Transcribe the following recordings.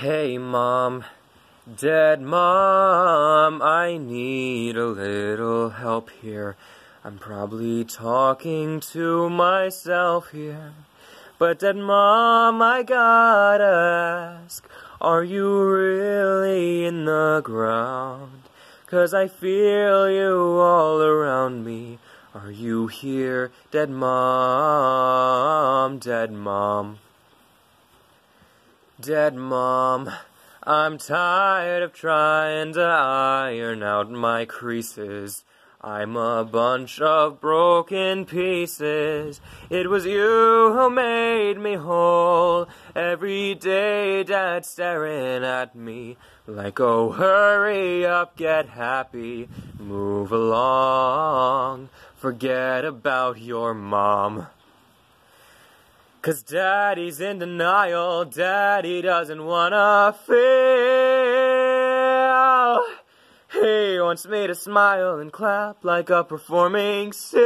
Hey Mom, Dead Mom, I need a little help here. I'm probably talking to myself here. But Dead Mom, I gotta ask, are you really in the ground? 'Cause I feel you all around me. Are you here, Dead Mom, Dead Mom? Dead Mom, I'm tired of trying to iron out my creases. I'm a bunch of broken pieces. It was you who made me whole. Every day Dad's staring at me like, oh, hurry up, get happy, move along, forget about your mom. 'Cause Daddy's in denial, Daddy doesn't wanna feel. He wants me to smile and clap like a performing seal.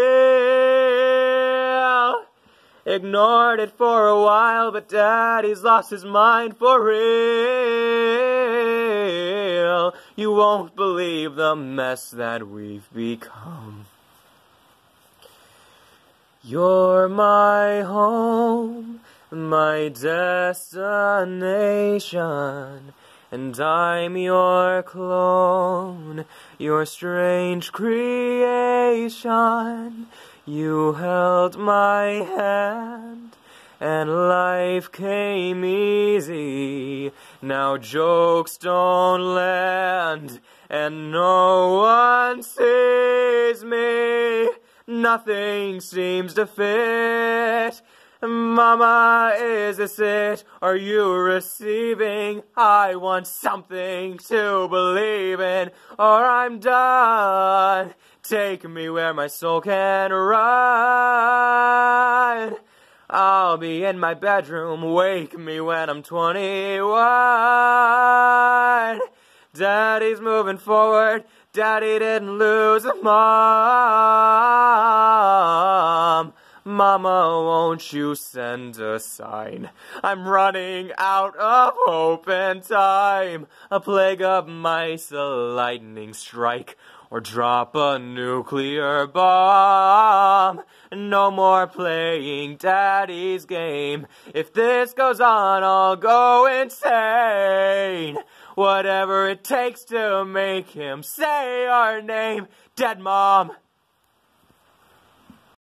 Ignored it for a while, but Daddy's lost his mind for real. You won't believe the mess that we've become. You're my home, my destination, and I'm your clone, your strange creation. You held my hand, and life came easy. Now jokes don't land, and no one sees me. Nothing seems to fit. Mama, is this it? Are you receiving? I want something to believe in, or I'm done. Take me where my soul can run. I'll be in my bedroom. Wake me when I'm 21. Daddy's moving forward. Daddy didn't lose a mom. Mama, won't you send a sign? I'm running out of hope and time. A plague of mice, a lightning strike, or drop a nuclear bomb. No more playing Daddy's game. If this goes on, I'll go insane. Whatever it takes to make him say our name. Dead Mom.